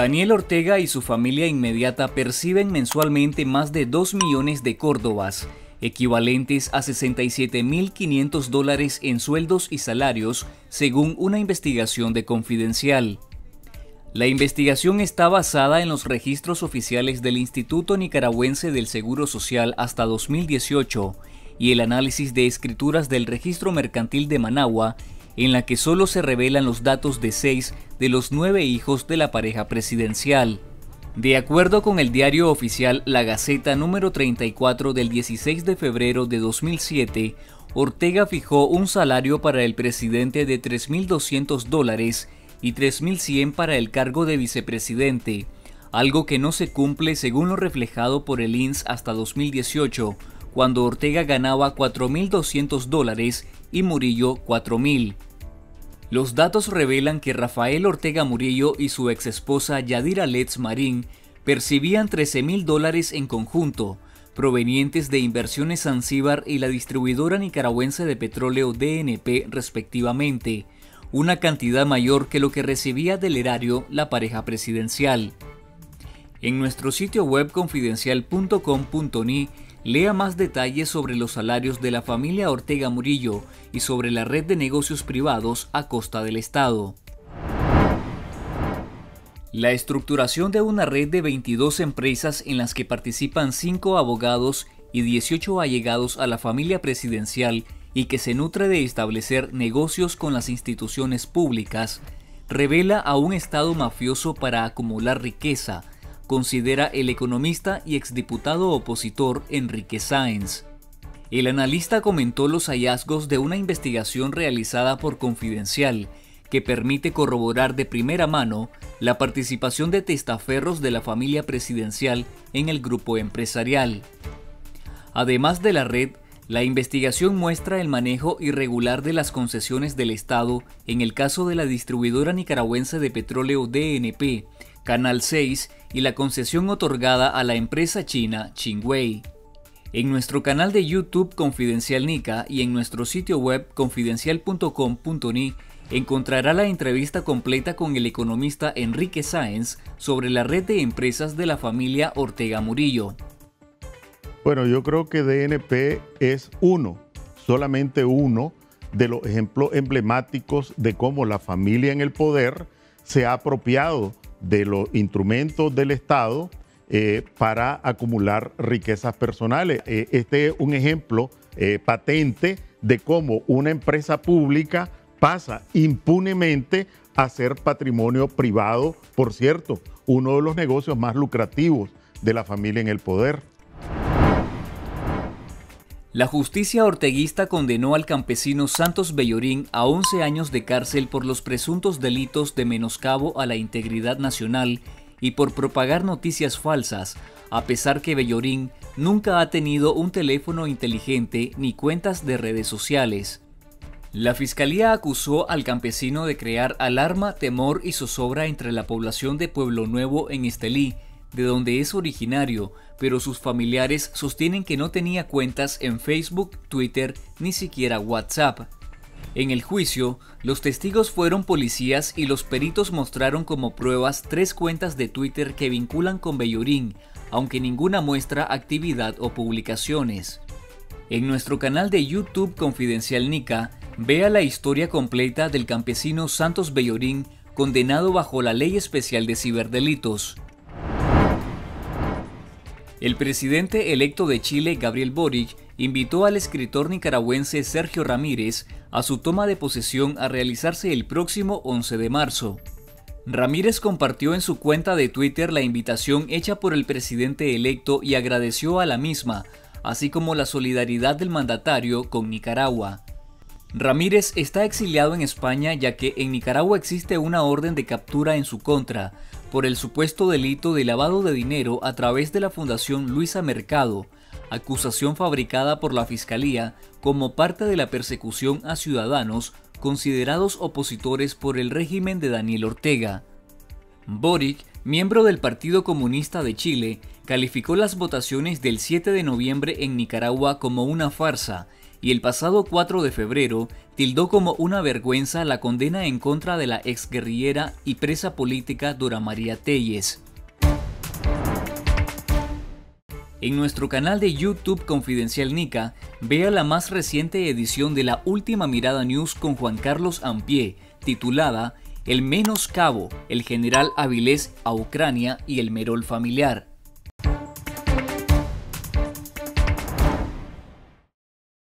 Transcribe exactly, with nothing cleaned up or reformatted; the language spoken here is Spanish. Daniel Ortega y su familia inmediata perciben mensualmente más de dos millones de córdobas, equivalentes a sesenta y siete mil quinientos dólares en sueldos y salarios, según una investigación de Confidencial. La investigación está basada en los registros oficiales del Instituto Nicaragüense del Seguro Social hasta dos mil dieciocho y el análisis de escrituras del Registro Mercantil de Managua, en la que solo se revelan los datos de seis de los nueve hijos de la pareja presidencial. De acuerdo con el diario oficial La Gaceta número treinta y cuatro del dieciséis de febrero de dos mil siete, Ortega fijó un salario para el presidente de tres mil doscientos dólares y tres mil cien para el cargo de vicepresidente, algo que no se cumple según lo reflejado por el I N S hasta dos mil dieciocho, cuando Ortega ganaba cuatro mil doscientos dólares y Murillo cuatro mil. Los datos revelan que Rafael Ortega Murillo y su exesposa Yadira Letz Marín percibían trece mil dólares en conjunto, provenientes de Inversiones Zanzíbar y la distribuidora nicaragüense de petróleo D N P respectivamente, una cantidad mayor que lo que recibía del erario la pareja presidencial. En nuestro sitio web confidencial punto com punto ni lea más detalles sobre los salarios de la familia Ortega Murillo y sobre la red de negocios privados a costa del Estado. La estructuración de una red de veintidós empresas en las que participan cinco abogados y dieciocho allegados a la familia presidencial y que se nutre de establecer negocios con las instituciones públicas, revela a un Estado mafioso para acumular riqueza, considera el economista y exdiputado opositor Enrique Sáenz. El analista comentó los hallazgos de una investigación realizada por Confidencial, que permite corroborar de primera mano la participación de testaferros de la familia presidencial en el grupo empresarial. Además de la red, la investigación muestra el manejo irregular de las concesiones del Estado en el caso de la distribuidora nicaragüense de petróleo D N P, Canal seis y la concesión otorgada a la empresa china Chingwei. En nuestro canal de YouTube Confidencial Nica y en nuestro sitio web confidencial punto com punto ni encontrará la entrevista completa con el economista Enrique Sáenz sobre la red de empresas de la familia Ortega Murillo. Bueno, yo creo que D N P es uno, solamente uno de los ejemplos emblemáticos de cómo la familia en el poder se ha apropiado de los instrumentos del Estado eh, para acumular riquezas personales. Eh, este es un ejemplo eh, patente de cómo una empresa pública pasa impunemente a ser patrimonio privado, por cierto, uno de los negocios más lucrativos de la familia en el poder. La justicia orteguista condenó al campesino Santos Bellorín a once años de cárcel por los presuntos delitos de menoscabo a la integridad nacional y por propagar noticias falsas, a pesar que Bellorín nunca ha tenido un teléfono inteligente ni cuentas de redes sociales. La fiscalía acusó al campesino de crear alarma, temor y zozobra entre la población de Pueblo Nuevo en Estelí, de donde es originario, pero sus familiares sostienen que no tenía cuentas en Facebook, Twitter, ni siquiera WhatsApp. En el juicio, los testigos fueron policías y los peritos mostraron como pruebas tres cuentas de Twitter que vinculan con Bellorín, aunque ninguna muestra actividad o publicaciones. En nuestro canal de YouTube Confidencial Nica, vea la historia completa del campesino Santos Bellorín, condenado bajo la Ley Especial de Ciberdelitos. El presidente electo de Chile, Gabriel Boric, invitó al escritor nicaragüense Sergio Ramírez a su toma de posesión a realizarse el próximo once de marzo. Ramírez compartió en su cuenta de Twitter la invitación hecha por el presidente electo y agradeció a la misma, así como la solidaridad del mandatario con Nicaragua. Ramírez está exiliado en España ya que en Nicaragua existe una orden de captura en su contra por el supuesto delito de lavado de dinero a través de la Fundación Luisa Mercado, acusación fabricada por la Fiscalía como parte de la persecución a ciudadanos considerados opositores por el régimen de Daniel Ortega. Boric, miembro del Partido Comunista de Chile, calificó las votaciones del siete de noviembre en Nicaragua como una farsa y el pasado cuatro de febrero tildó como una vergüenza la condena en contra de la exguerrillera y presa política Dora María Telles. En nuestro canal de YouTube Confidencial Nica, vea la más reciente edición de La Última Mirada News con Juan Carlos Ampié, titulada El menoscabo, el general Avilés a Ucrania y el Merol familiar.